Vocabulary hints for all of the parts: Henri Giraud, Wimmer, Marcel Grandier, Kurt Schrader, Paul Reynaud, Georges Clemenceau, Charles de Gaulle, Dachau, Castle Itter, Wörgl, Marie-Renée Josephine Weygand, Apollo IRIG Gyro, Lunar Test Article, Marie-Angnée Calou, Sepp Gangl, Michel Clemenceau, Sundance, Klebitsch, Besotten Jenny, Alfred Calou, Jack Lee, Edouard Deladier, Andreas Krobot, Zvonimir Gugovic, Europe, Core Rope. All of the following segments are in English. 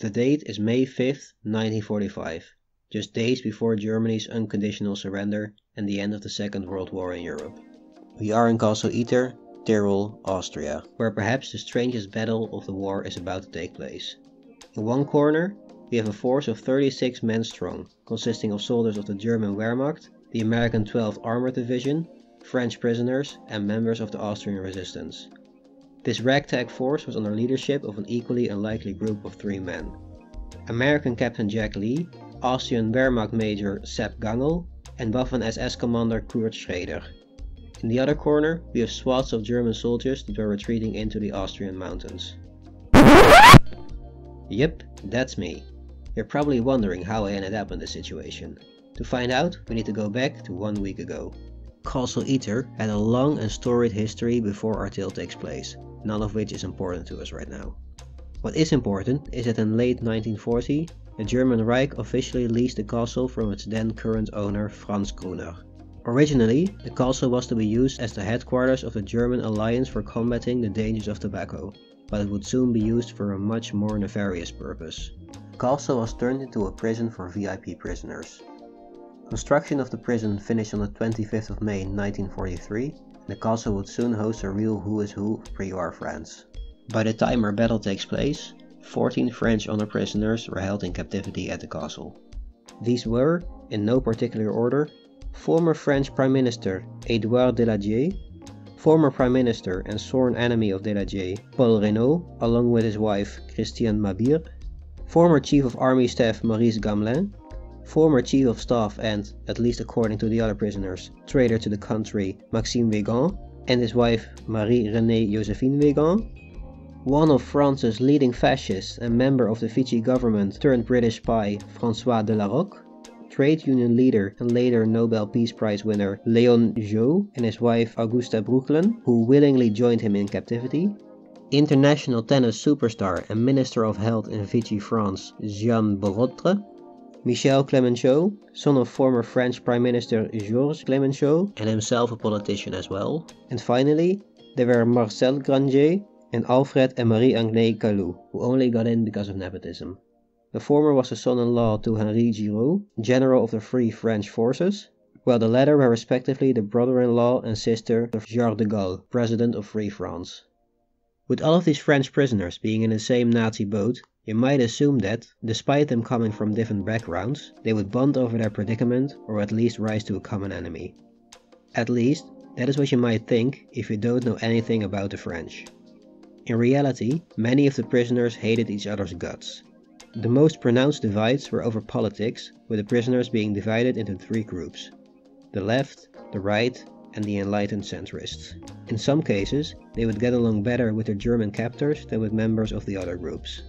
The date is May 5th, 1945, just days before Germany's unconditional surrender and the end of the Second World War in Europe. We are in Castle Itter, Tyrol, Austria, where perhaps the strangest battle of the war is about to take place. In one corner, we have a force of 36 men strong, consisting of soldiers of the German Wehrmacht, the American 12th Armored Division, French prisoners and members of the Austrian resistance. This ragtag force was under leadership of an equally unlikely group of 3 men. American Captain Jack Lee, Austrian Wehrmacht Major Sepp Gangl and Waffen-SS Commander Kurt Schrader. In the other corner we have swaths of German soldiers that were retreating into the Austrian mountains. Yep, that's me. You're probably wondering how I ended up in this situation. To find out, we need to go back to 1 week ago. Castle Itter had a long and storied history before our tale takes place, none of which is important to us right now. What is important is that in late 1940, the German Reich officially leased the castle from its then current owner Franz Gruner. Originally, the castle was to be used as the headquarters of the German alliance for combating the dangers of tobacco, but it would soon be used for a much more nefarious purpose. The castle was turned into a prison for VIP prisoners. Construction of the prison finished on the 25th of May 1943, and the castle would soon host a real who is who of pre-war France. By the time our battle takes place, 14 French honored prisoners were held in captivity at the castle. These were, in no particular order, former French Prime Minister Edouard Deladier, former Prime Minister and sworn enemy of Deladier Paul Reynaud, along with his wife Christiane Mabir, former Chief of Army Staff Maurice Gamelin, former Chief of Staff and, at least according to the other prisoners, traitor to the country Maxime Weygand and his wife Marie-Renée Josephine Weygand, one of France's leading fascists and member of the Vichy government turned British spy François Delarocque, trade union leader and later Nobel Peace Prize winner Léon Jouhaux and his wife Augusta Bruecklen, who willingly joined him in captivity, international tennis superstar and Minister of Health in Vichy France Jean Borotra, Michel Clemenceau, son of former French Prime Minister Georges Clemenceau and himself a politician as well. And finally, there were Marcel Grandier and Alfred and Marie-Angnée Calou, who only got in because of nepotism. The former was the son-in-law to Henri Giraud, general of the Free French Forces, while the latter were respectively the brother-in-law and sister of Charles de Gaulle, president of Free France. With all of these French prisoners being in the same Nazi boat, you might assume that, despite them coming from different backgrounds, they would bond over their predicament or at least rise to a common enemy. At least, that is what you might think if you don't know anything about the French. In reality, many of the prisoners hated each other's guts. The most pronounced divides were over politics, with the prisoners being divided into 3 groups: the left, the right, and the enlightened centrists. In some cases, they would get along better with their German captors than with members of the other groups.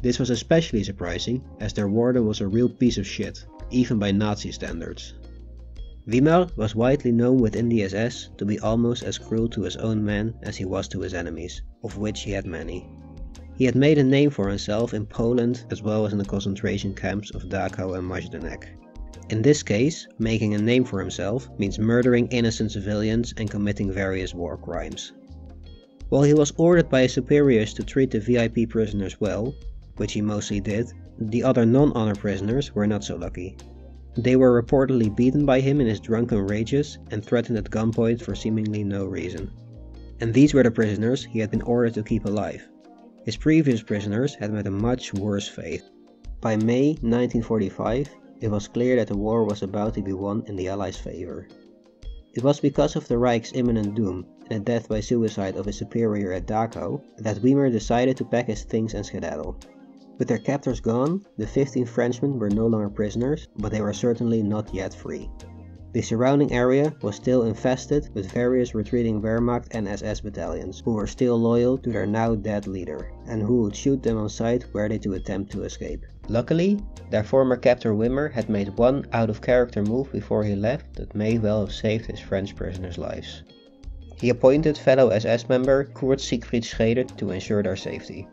This was especially surprising, as their warden was a real piece of shit, even by Nazi standards. Wimmer was widely known within the SS to be almost as cruel to his own men as he was to his enemies, of which he had many. He had made a name for himself in Poland as well as in the concentration camps of Dachau and Majdanek. In this case, making a name for himself means murdering innocent civilians and committing various war crimes. While he was ordered by his superiors to treat the VIP prisoners well, which he mostly did, the other non-honor prisoners were not so lucky. They were reportedly beaten by him in his drunken rages and threatened at gunpoint for seemingly no reason. And these were the prisoners he had been ordered to keep alive. His previous prisoners had met a much worse fate. By May 1945, it was clear that the war was about to be won in the Allies' favor. It was because of the Reich's imminent doom and the death by suicide of his superior at Dachau that Wimmer decided to pack his things and skedaddle. With their captors gone, the 15 Frenchmen were no longer prisoners, but they were certainly not yet free. The surrounding area was still infested with various retreating Wehrmacht and SS battalions, who were still loyal to their now dead leader, and who would shoot them on sight were they to attempt to escape. Luckily, their former captor Wimmer had made one out-of-character move before he left that may well have saved his French prisoners' lives. He appointed fellow SS member Kurt Siegfried Scheder to ensure their safety.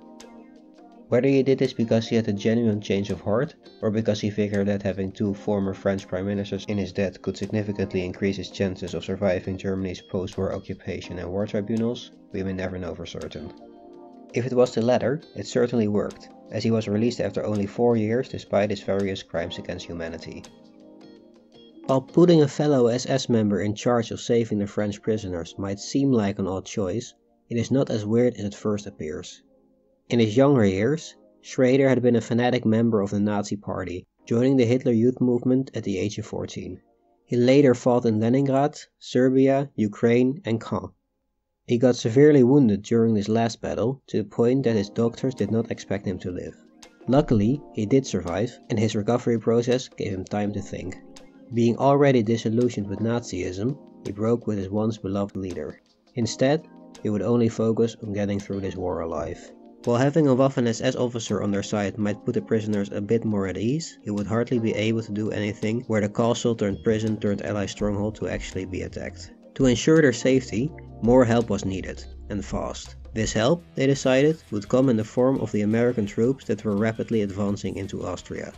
Whether he did this because he had a genuine change of heart, or because he figured that having 2 former French Prime Ministers in his debt could significantly increase his chances of surviving Germany's post-war occupation and war tribunals, we may never know for certain. If it was the latter, it certainly worked, as he was released after only 4 years despite his various crimes against humanity. While putting a fellow SS member in charge of saving the French prisoners might seem like an odd choice, it is not as weird as it first appears. In his younger years, Scheder had been a fanatic member of the Nazi Party, joining the Hitler Youth movement at the age of 14. He later fought in Leningrad, Serbia, Ukraine and Caen. He got severely wounded during this last battle, to the point that his doctors did not expect him to live. Luckily, he did survive, and his recovery process gave him time to think. Being already disillusioned with Nazism, he broke with his once beloved leader. Instead, he would only focus on getting through this war alive. While having a Waffen-SS officer on their side might put the prisoners a bit more at ease, he would hardly be able to do anything where the castle turned prison turned ally stronghold to actually be attacked. To ensure their safety, more help was needed, and fast. This help, they decided, would come in the form of the American troops that were rapidly advancing into Austria.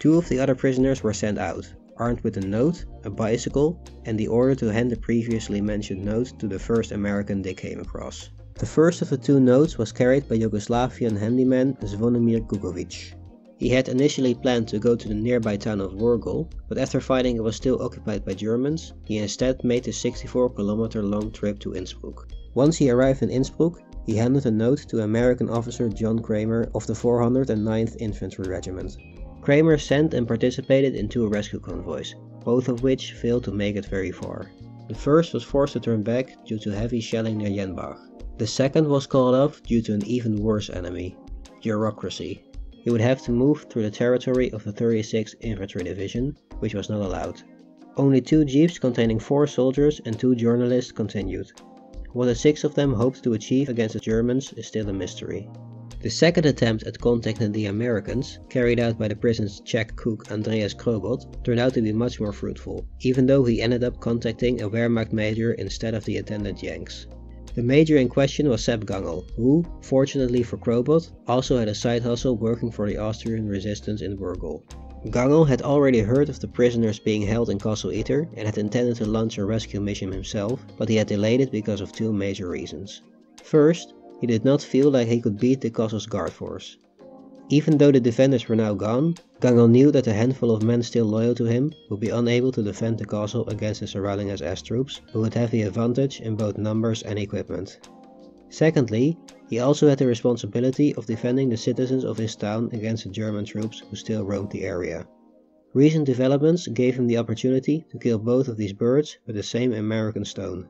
2 of the other prisoners were sent out, armed with a note, a bicycle, and the order to hand the previously mentioned note to the first American they came across. The first of the 2 notes was carried by Yugoslavian handyman Zvonimir Gugovic. He had initially planned to go to the nearby town of Wörgl, but after finding it was still occupied by Germans, he instead made the 64-kilometer long trip to Innsbruck. Once he arrived in Innsbruck, he handed a note to American officer John Kramer of the 409th Infantry Regiment. Kramer sent and participated in 2 rescue convoys, both of which failed to make it very far. The first was forced to turn back due to heavy shelling near Jenbach. The second was called off due to an even worse enemy, bureaucracy. He would have to move through the territory of the 36th Infantry Division, which was not allowed. Only 2 jeeps containing 4 soldiers and 2 journalists continued. What the 6 of them hoped to achieve against the Germans is still a mystery. The second attempt at contacting the Americans, carried out by the prison's Czech cook Andreas Krobot, turned out to be much more fruitful, even though he ended up contacting a Wehrmacht major instead of the attendant Yanks. The major in question was Sepp Gangl, who, fortunately for Krobot, also had a side hustle working for the Austrian resistance in Wörgl. Gangl had already heard of the prisoners being held in Castle Itter and had intended to launch a rescue mission himself, but he had delayed it because of 2 major reasons. First, he did not feel like he could beat the castle's guard force. Even though the defenders were now gone, Gangl knew that the handful of men still loyal to him would be unable to defend the castle against the surrounding SS troops, who would have the advantage in both numbers and equipment. Secondly, he also had the responsibility of defending the citizens of his town against the German troops who still roamed the area. Recent developments gave him the opportunity to kill both of these birds with the same American stone.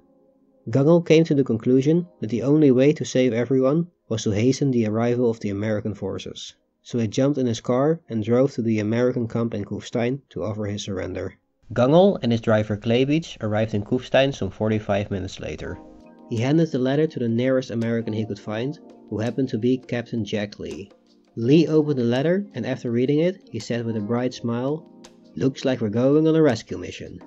Gangl came to the conclusion that the only way to save everyone was to hasten the arrival of the American forces. So he jumped in his car and drove to the American camp in Kufstein to offer his surrender. Gangl and his driver Klebitsch arrived in Kufstein some 45 minutes later. He handed the letter to the nearest American he could find, who happened to be Captain Jack Lee. Lee opened the letter, and after reading it, he said with a bright smile, "Looks like we're going on a rescue mission."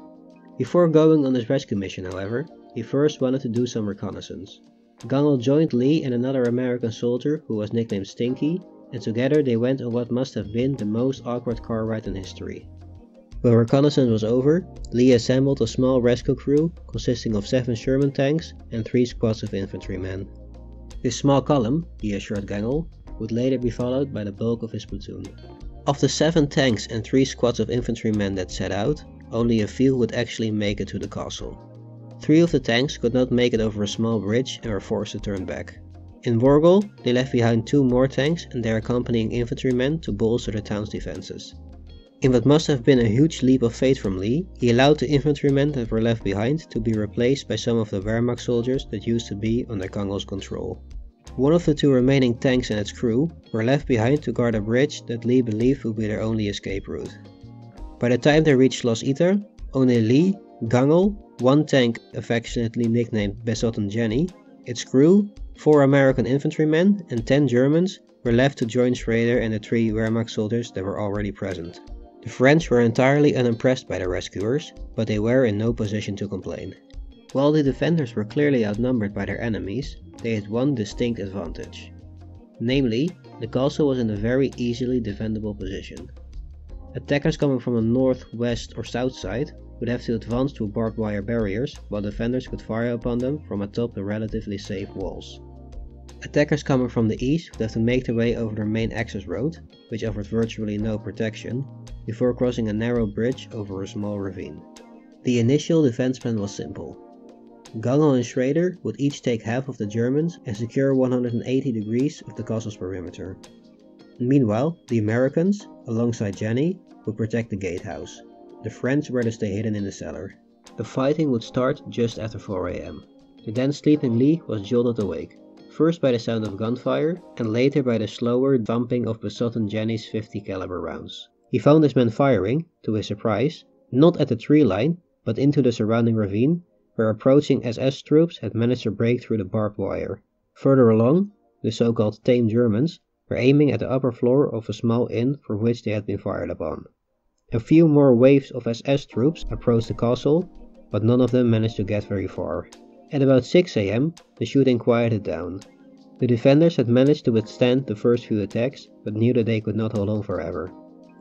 Before going on this rescue mission, however, he first wanted to do some reconnaissance. Gangl joined Lee and another American soldier who was nicknamed Stinky, and together they went on what must have been the most awkward car ride in history. When reconnaissance was over, Lee assembled a small rescue crew consisting of 7 Sherman tanks and 3 squads of infantrymen. This small column, he assured Gangl, would later be followed by the bulk of his platoon. Of the 7 tanks and 3 squads of infantrymen that set out, only a few would actually make it to the castle. 3 of the tanks could not make it over a small bridge and were forced to turn back. In Wörgl, they left behind 2 more tanks and their accompanying infantrymen to bolster the town's defenses. In what must have been a huge leap of faith from Lee, he allowed the infantrymen that were left behind to be replaced by some of the Wehrmacht soldiers that used to be under Gangl's control. 1 of the 2 remaining tanks and its crew were left behind to guard a bridge that Lee believed would be their only escape route. By the time they reached Schloss Itter, only Lee, Gangl, 1 tank affectionately nicknamed Besotten Jenny, its crew, 4 American infantrymen and 10 Germans were left to join Scheder and the 3 Wehrmacht soldiers that were already present. The French were entirely unimpressed by the rescuers, but they were in no position to complain. While the defenders were clearly outnumbered by their enemies, they had 1 distinct advantage. Namely, the castle was in a very easily defendable position. Attackers coming from the north, west or south side would have to advance through barbed wire barriers, while defenders could fire upon them from atop the relatively safe walls. Attackers coming from the east would have to make their way over their main access road, which offered virtually no protection, before crossing a narrow bridge over a small ravine. The initial defense plan was simple. Gangl and Schrader would each take half of the Germans and secure 180 degrees of the castle's perimeter. Meanwhile, the Americans, alongside Jenny, would protect the gatehouse. The French were to stay hidden in the cellar. The fighting would start just after 4 AM. The then sleeping Lee was jolted awake, first by the sound of gunfire and later by the slower thumping of Besotten Jenny's 50 caliber rounds. He found his men firing, to his surprise, not at the tree line, but into the surrounding ravine, where approaching SS troops had managed to break through the barbed wire. Further along, the so-called tame Germans were aiming at the upper floor of a small inn from which they had been fired upon. A few more waves of SS troops approached the castle, but none of them managed to get very far. At about 6 AM, the shooting quieted down. The defenders had managed to withstand the first few attacks, but knew that they could not hold on forever.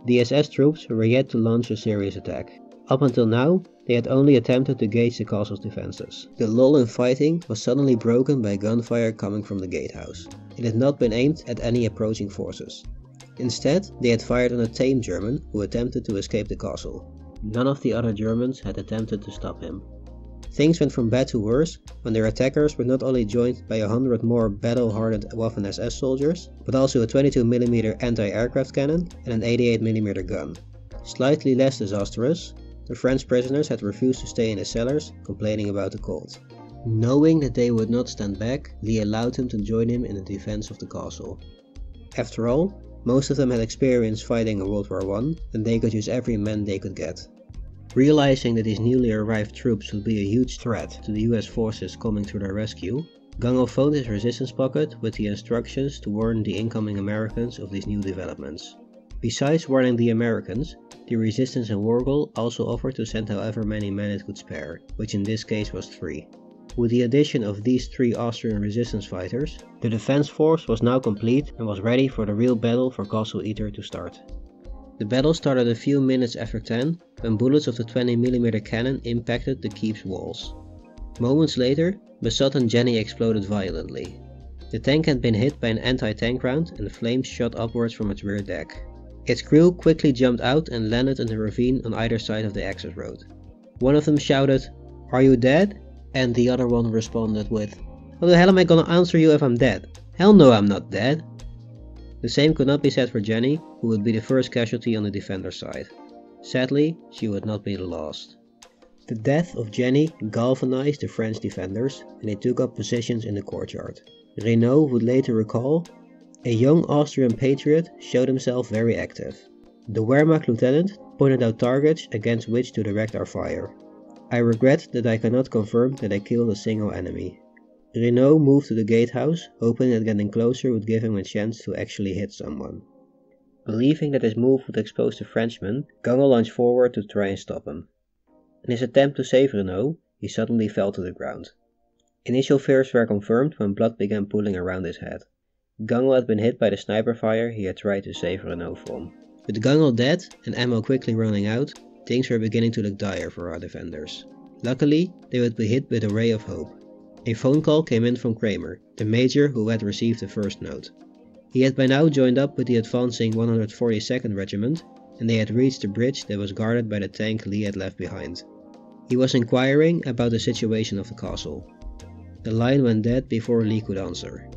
The SS troops were yet to launch a serious attack. Up until now, they had only attempted to gauge the castle's defenses. The lull in fighting was suddenly broken by gunfire coming from the gatehouse. It had not been aimed at any approaching forces. Instead, they had fired on a tame German who attempted to escape the castle. None of the other Germans had attempted to stop him. Things went from bad to worse when their attackers were not only joined by 100 more battle-hardened Waffen-SS soldiers, but also a 22 mm anti-aircraft cannon and an 88 mm gun. Slightly less disastrous, the French prisoners had refused to stay in the cellars, complaining about the cold. Knowing that they would not stand back, Lee allowed them to join him in the defense of the castle. After all, most of them had experience fighting in World War I, and they could use every man they could get. Realizing that these newly arrived troops would be a huge threat to the US forces coming to their rescue, Gangl phoned his resistance pocket with the instructions to warn the incoming Americans of these new developments. Besides warning the Americans, the resistance in Wörgl also offered to send however many men it could spare, which in this case was 3. With the addition of these 3 Austrian resistance fighters, the defense force was now complete and was ready for the real battle for Castle Itter to start. The battle started a few minutes after 10, when bullets of the 20 mm cannon impacted the keep's walls. Moments later, Besotten Jenny exploded violently. The tank had been hit by an anti-tank round and the flames shot upwards from its rear deck. Its crew quickly jumped out and landed in the ravine on either side of the access road. One of them shouted, "Are you dead?" And the other one responded with, "How the hell am I gonna answer you if I'm dead? Hell no, I'm not dead." The same could not be said for Jenny, who would be the first casualty on the defender's side. Sadly, she would not be the last. The death of Jenny galvanized the French defenders and they took up positions in the courtyard. Reynaud would later recall, "A young Austrian patriot showed himself very active. The Wehrmacht lieutenant pointed out targets against which to direct our fire. I regret that I cannot confirm that I killed a single enemy." Reynaud moved to the gatehouse, hoping that getting closer would give him a chance to actually hit someone. Believing that his move would expose the Frenchman, Gangl launched forward to try and stop him. In his attempt to save Reynaud, he suddenly fell to the ground. Initial fears were confirmed when blood began pooling around his head. Gangl had been hit by the sniper fire he had tried to save Reynaud from. With Gangl dead and ammo quickly running out, things were beginning to look dire for our defenders. Luckily, they would be hit with a ray of hope. A phone call came in from Kramer, the major who had received the first note. He had by now joined up with the advancing 142nd Regiment, and they had reached the bridge that was guarded by the tank Lee had left behind. He was inquiring about the situation of the castle. The line went dead before Lee could answer.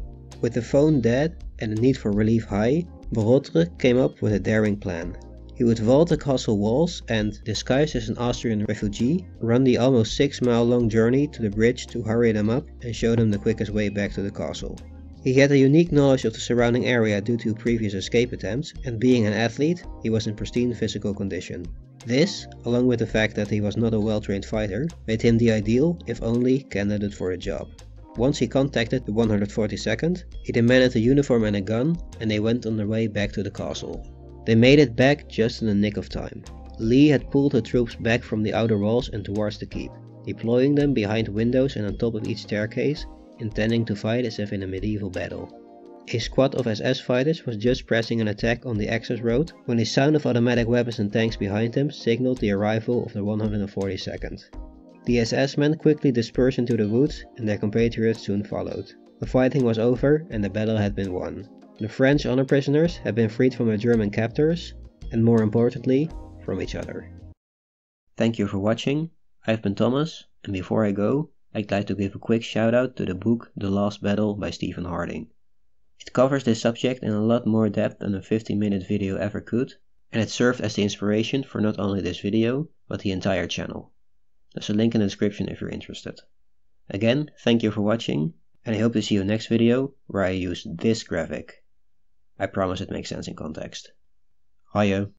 With the phone dead and the need for relief high, Borotra came up with a daring plan. He would vault the castle walls and, disguised as an Austrian refugee, run the almost 6-mile long journey to the bridge to hurry them up and show them the quickest way back to the castle. He had a unique knowledge of the surrounding area due to previous escape attempts, and being an athlete, he was in pristine physical condition. This, along with the fact that he was not a well-trained fighter, made him the ideal, if only, candidate for the job. Once he contacted the 142nd, he demanded a uniform and a gun, and they went on their way back to the castle. They made it back just in the nick of time. Lee had pulled the troops back from the outer walls and towards the keep, deploying them behind windows and on top of each staircase, intending to fight as if in a medieval battle. A squad of SS fighters was just pressing an attack on the access road when the sound of automatic weapons and tanks behind them signaled the arrival of the 142nd. The SS men quickly dispersed into the woods and their compatriots soon followed. The fighting was over and the battle had been won. The French honor prisoners had been freed from their German captors, and more importantly, from each other. Thank you for watching. I've been Thomas, and before I go, I'd like to give a quick shout out to the book The Last Battle by Stephen Harding. It covers this subject in a lot more depth than a 15-minute video ever could, and it served as the inspiration for not only this video, but the entire channel. There's a link in the description if you're interested. Again, thank you for watching, and I hope to see you next video where I use this graphic. I promise it makes sense in context. Hiya!